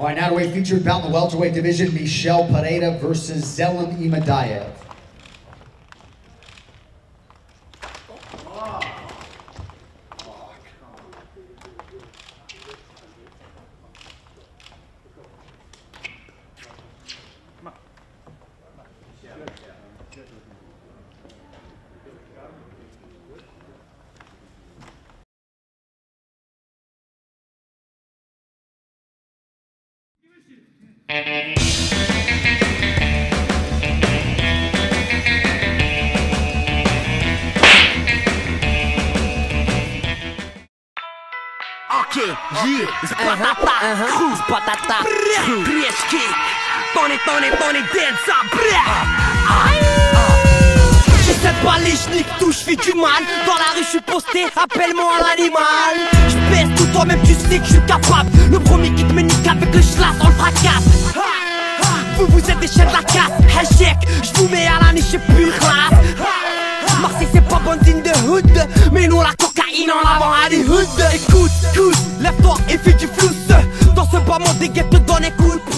All right, now to a featured bout in the welterweight division, Michel Pereira versus Zelim Imadaev. Ok, cruz, batata, riesque, Tony, dança, J'ai cette balle et je nique tout, je fais du mal. Dans la rue je suis posté, appelle-moi l'animal. Je pèse tout, toi-même tu sais que je suis capable. Le premier qui te me nique avec le schlass, on le fracasse. Vous êtes des chiens de la casse, je vous mets à la niche pure classe. Marseille c'est pas bandine de hood, mais nous la cocaïne en avant à des hoods. Écoute, lève-toi et fais du flousse. Dans ce bas monde des guettes te donnent écoute.